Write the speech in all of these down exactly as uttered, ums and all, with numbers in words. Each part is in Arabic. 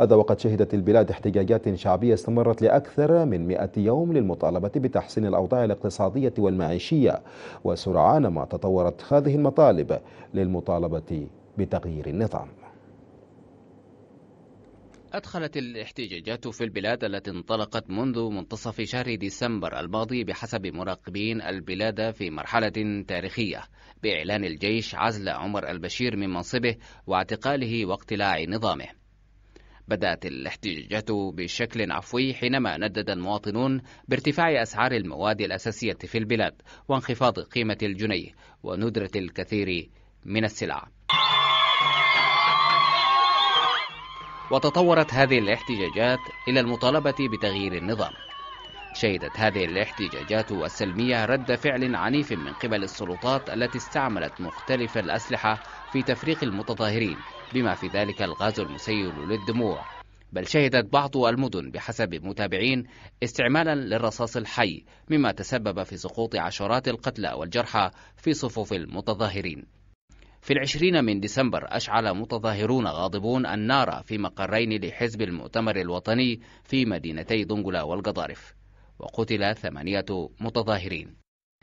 هذا وقد شهدت البلاد احتجاجات شعبية استمرت لأكثر من مئة يوم للمطالبة بتحسين الأوضاع الاقتصادية والمعيشية، وسرعان ما تطورت هذه المطالب للمطالبة بتغيير النظام. أدخلت الاحتجاجات في البلاد التي انطلقت منذ منتصف شهر ديسمبر الماضي بحسب مراقبين البلاد في مرحلة تاريخية بإعلان الجيش عزل عمر البشير من منصبه واعتقاله واقتلاع نظامه. بدأت الاحتجاجات بشكل عفوي حينما ندد المواطنون بارتفاع أسعار المواد الأساسية في البلاد وانخفاض قيمة الجنيه وندرة الكثير من السلع. وتطورت هذه الاحتجاجات إلى المطالبة بتغيير النظام. شهدت هذه الاحتجاجات السلمية رد فعل عنيف من قبل السلطات التي استعملت مختلف الأسلحة في تفريق المتظاهرين بما في ذلك الغاز المسيل للدموع، بل شهدت بعض المدن بحسب متابعين استعمالا للرصاص الحي مما تسبب في سقوط عشرات القتلى والجرحى في صفوف المتظاهرين. في العشرين من ديسمبر أشعل متظاهرون غاضبون النار في مقرين لحزب المؤتمر الوطني في مدينتي دنجلة والقضارف، وقتل ثمانية متظاهرين.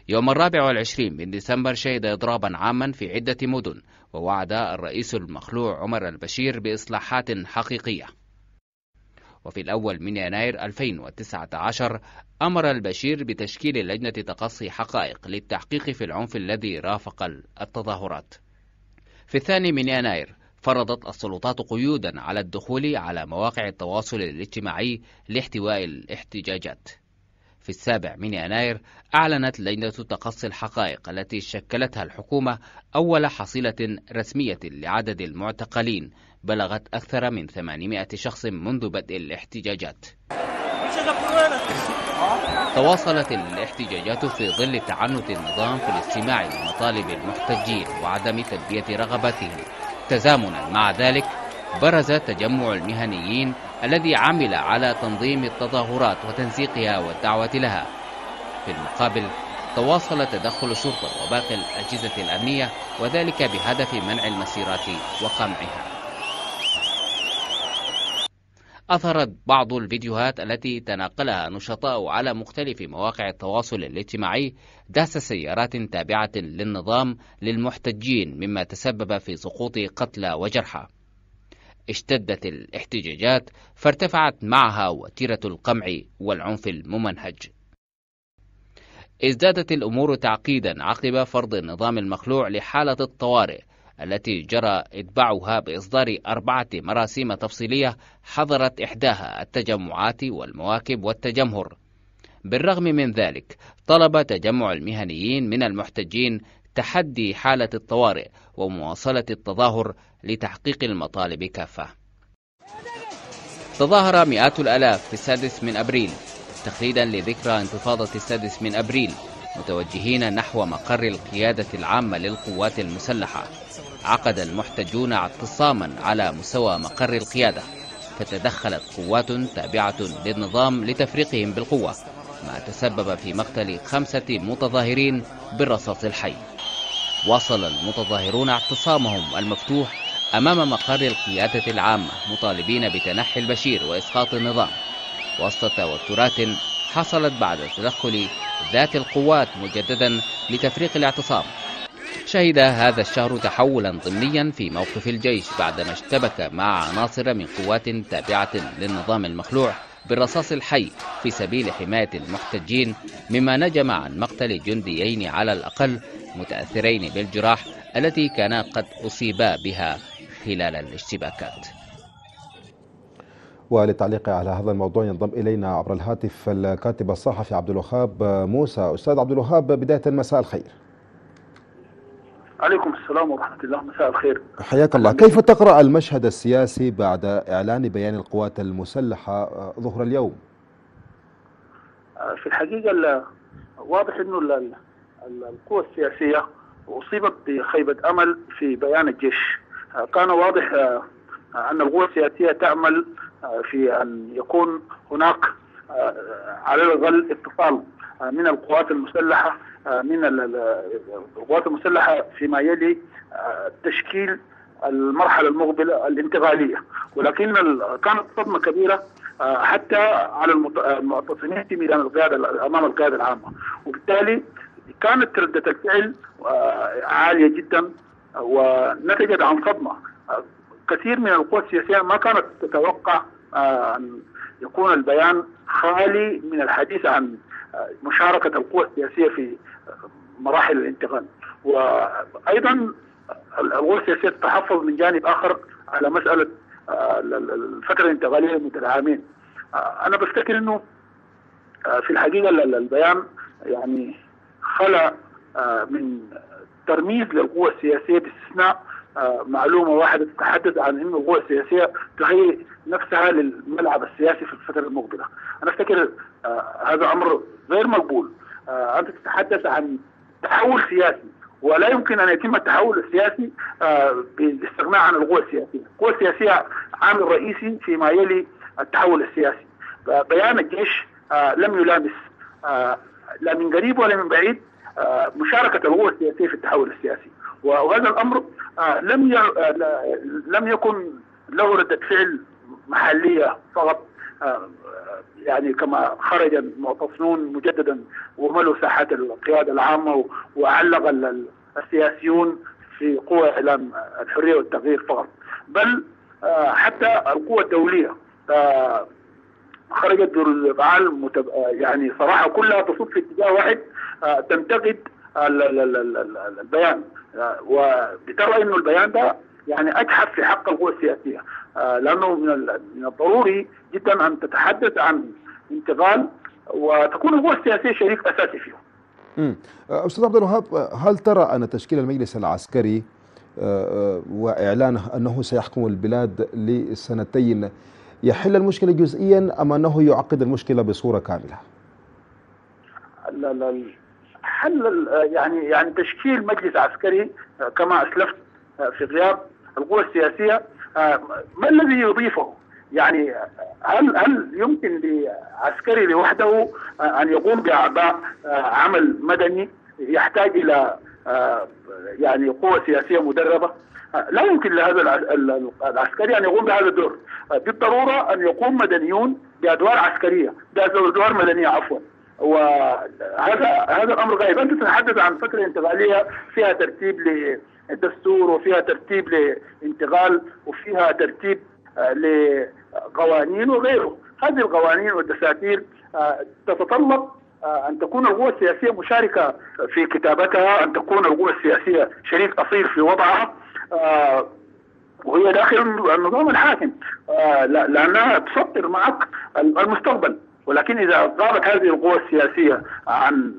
يوم الرابع والعشرين من ديسمبر شهد إضرابا عاما في عدة مدن، ووعد الرئيس المخلوع عمر البشير بإصلاحات حقيقية. وفي الأول من يناير ألفين وتسعة عشر أمر البشير بتشكيل لجنة تقصي حقائق للتحقيق في العنف الذي رافق التظاهرات. في الثاني من يناير فرضت السلطات قيودا على الدخول على مواقع التواصل الاجتماعي لاحتواء الاحتجاجات. في السابع من يناير أعلنت لجنة تقصي الحقائق التي شكلتها الحكومة أول حصيلة رسمية لعدد المعتقلين بلغت أكثر من ثمانمئة شخص منذ بدء الاحتجاجات. تواصلت الاحتجاجات في ظل تعنت النظام في الاستماع لمطالب المحتجين وعدم تلبية رغباتهم. تزامنا مع ذلك برز تجمع المهنيين الذي عمل على تنظيم التظاهرات وتنسيقها والدعوة لها. في المقابل تواصل تدخل الشرطة وباقي الأجهزة الأمنية وذلك بهدف منع المسيرات وقمعها. أثرت بعض الفيديوهات التي تناقلها نشطاء على مختلف مواقع التواصل الاجتماعي دهس سيارات تابعة للنظام للمحتجين مما تسبب في سقوط قتلى وجرحى. اشتدت الاحتجاجات فارتفعت معها وتيرة القمع والعنف الممنهج. ازدادت الأمور تعقيدا عقب فرض النظام المخلوع لحالة الطوارئ التي جرى إتباعها بإصدار أربعة مراسيم تفصيلية حضرت إحداها التجمعات والمواكب والتجمهر. بالرغم من ذلك طلب تجمع المهنيين من المحتجين تحدي حالة الطوارئ ومواصلة التظاهر لتحقيق المطالب كافة. تظاهر مئات الآلاف في السادس من أبريل تخليدا لذكرى انتفاضة السادس من أبريل متوجهين نحو مقر القيادة العامة للقوات المسلحة. عقد المحتجون اعتصاما على مستوى مقر القيادة فتدخلت قوات تابعة للنظام لتفريقهم بالقوة ما تسبب في مقتل خمسة متظاهرين بالرصاص الحي. واصل المتظاهرون اعتصامهم المفتوح أمام مقر القيادة العامة مطالبين بتنحي البشير وإسقاط النظام وسط توترات حصلت بعد تدخل ذات القوات مجددا لتفريق الاعتصام. شهد هذا الشهر تحولا ضمنيا في موقف الجيش بعدما اشتبك مع عناصر من قوات تابعة للنظام المخلوع بالرصاص الحي في سبيل حماية المحتجين مما نجم عن مقتل جنديين على الأقل متأثرين بالجراح التي كانا قد أصيبا بها خلال الاشتباكات. وللتعليق على هذا الموضوع ينضم إلينا عبر الهاتف الكاتب الصحفي عبد الوهاب موسى. أستاذ عبد الوهاب، بداية مساء الخير. عليكم السلام ورحمة الله، مساء الخير. حياك الله. كيف تقرأ المشهد السياسي بعد إعلان بيان القوات المسلحة ظهر اليوم؟ في الحقيقة واضح أنه القوى السياسية أصيبت بخيبة أمل في بيان الجيش. كان واضح أن القوى السياسية تعمل في أن يكون هناك على الأقل اتصال من القوات المسلحة من القوات المسلحة فيما يلي تشكيل المرحله المقبله الانتقاليه، ولكن كانت صدمه كبيره حتى على المعتصمين في ميدان القياده امام القياده العامه، وبالتالي كانت رده الفعل عاليه جدا ونتجت عن صدمه. كثير من القوى السياسيه ما كانت تتوقع ان يكون البيان خالي من الحديث عن مشاركه القوى السياسيه في مراحل الانتقال، وايضا القوى السياسيه تحفظ من جانب اخر على مساله الفتره الانتقاليه مثل عامين. انا بفتكر انه في الحقيقه البيان يعني خلى من ترميز للقوى السياسيه باستثناء معلومه واحده تتحدث عن انه القوى السياسيه تهيئ نفسها للملعب السياسي في الفتره المقبله. انا افتكر هذا امر غير مقبول. انت تتحدث عن تحول سياسي، ولا يمكن ان يتم التحول السياسي بالاستغناء عن القوى السياسيه، القوى السياسيه عامل رئيسي فيما يلي التحول السياسي. بيان الجيش لم يلامس لا من قريب ولا من بعيد مشاركه القوى السياسيه في التحول السياسي، وهذا الامر لم لم يكن له رده فعل محليه فقط يعني كما خرج المعتصمون مجددا وملوا ساحات القياده العامه وعلق السياسيون في قوى اعلام الحريه والتغيير فقط، بل حتى القوى الدوليه خرجت ذو الافعال يعني صراحه كلها تصب في اتجاه واحد تنتقد البيان، وبترى انه البيان ده يعني اجحف في حق القوى السياسيه، لانه من الضروري جدا ان تتحدث عن انتقال وتكون القوى السياسيه شريك اساسي فيه. امم استاذ عبد الوهاب، هل ترى ان تشكيل المجلس العسكري واعلانه انه سيحكم البلاد لسنتين يحل المشكله جزئيا ام انه يعقد المشكله بصوره كامله؟ لا لا حل يعني يعني تشكيل مجلس عسكري كما اسلفت في غياب القوى السياسيه ما الذي يضيفه؟ يعني هل هل يمكن لعسكري لوحده ان يقوم باعباء عمل مدني يحتاج الى يعني قوى سياسيه مدربه؟ لا يمكن لهذا العسكري ان يقوم بهذا الدور، بالضروره ان يقوم مدنيون بادوار عسكريه، بادوار مدنيه عفوا. وهذا هذا الامر غائب. انت تتحدث عن فتره انتقاليه فيها ترتيب للدستور وفيها ترتيب لانتقال وفيها ترتيب لقوانين وغيره، هذه القوانين والدساتير تتطلب ان تكون القوى السياسيه مشاركه في كتابتها، ان تكون القوى السياسيه شريك اصيل في وضعها وهي داخل النظام الحاكم، لانها تسطر معك المستقبل. ولكن إذا غابت هذه القوى السياسية عن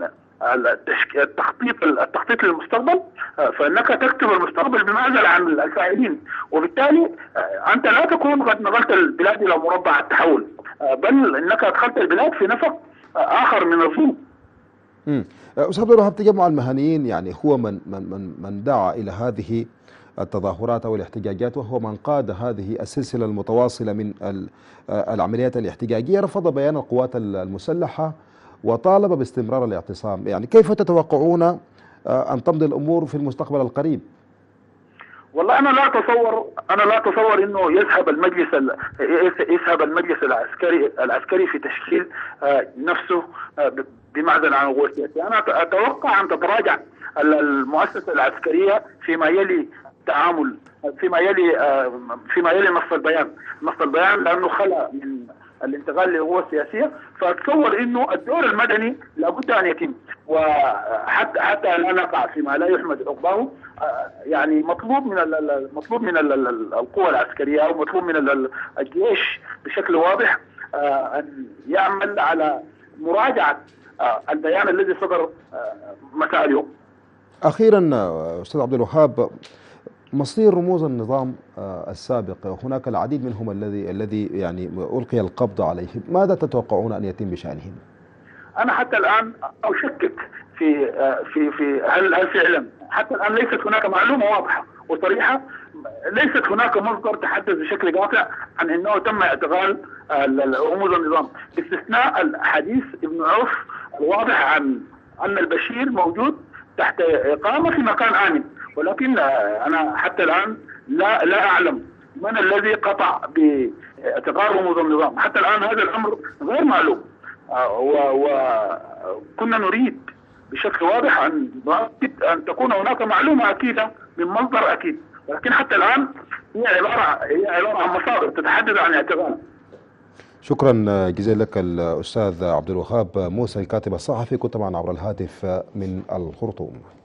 التخطيط التخطيط للمستقبل فإنك تكتب المستقبل بمعزل عن الفاعلين، وبالتالي أنت لا تكون قد نقلت البلاد إلى مربع التحول، بل إنك أدخلت البلاد في نفق آخر من الظلم. امم أستاذ عبد الوهاب، تجمع المهنيين يعني هو من من من من دعا إلى هذه التظاهرات أو الاحتجاجات، وهو من قاد هذه السلسلة المتواصلة من العمليات الاحتجاجية، رفض بيان القوات المسلحة وطالب باستمرار الاعتصام. يعني كيف تتوقعون أن تمضي الأمور في المستقبل القريب؟ والله أنا لا أتصور أنا لا أتصور إنه يذهب المجلس يذهب المجلس العسكري العسكري في تشكيل نفسه بمعزل عن القوى السياسية. أنا أتوقع أن تتراجع المؤسسة العسكرية فيما يلي تعامل فيما يلي فيما يلي نص البيان نص البيان لانه خلى من الانتقال للقوى السياسيه، فاتصور انه الدور المدني لابد ان يتم، وحتى حتى لا نقع فيما لا يحمد عقباه. يعني مطلوب من مطلوب من القوى العسكريه او مطلوب من الجيش بشكل واضح ان يعمل على مراجعه البيان الذي صدر مساء اليوم. اخيرا استاذ عبد الوهاب، مصير رموز النظام السابق هناك العديد منهم الذي الذي يعني ألقي القبض عليهم، ماذا تتوقعون أن يتم بشأنهم؟ أنا حتى الآن أشكك في في في هل هل فعلا حتى الآن ليست هناك معلومة واضحة وصريحة، ليست هناك مصدر تحدث بشكل قاطع عن أنه تم اعتقال رموز النظام، باستثناء الحديث ابن عوف الواضح عن أن البشير موجود تحت إقامة في مكان آمن. ولكن أنا حتى الآن لا لا أعلم من الذي قطع باعتقالهم وضم، حتى الآن هذا الأمر غير معلوم. وكنا نريد بشكل واضح أن أن تكون هناك معلومة أكيدة من مصدر أكيد، ولكن حتى الآن هي عبارة هي عبارة عن مصادر تتحدث عن اعتقال. شكرا جزيلا لك الأستاذ عبد الوهاب موسى الكاتب الصحفي، كنت معنا عبر الهاتف من الخرطوم.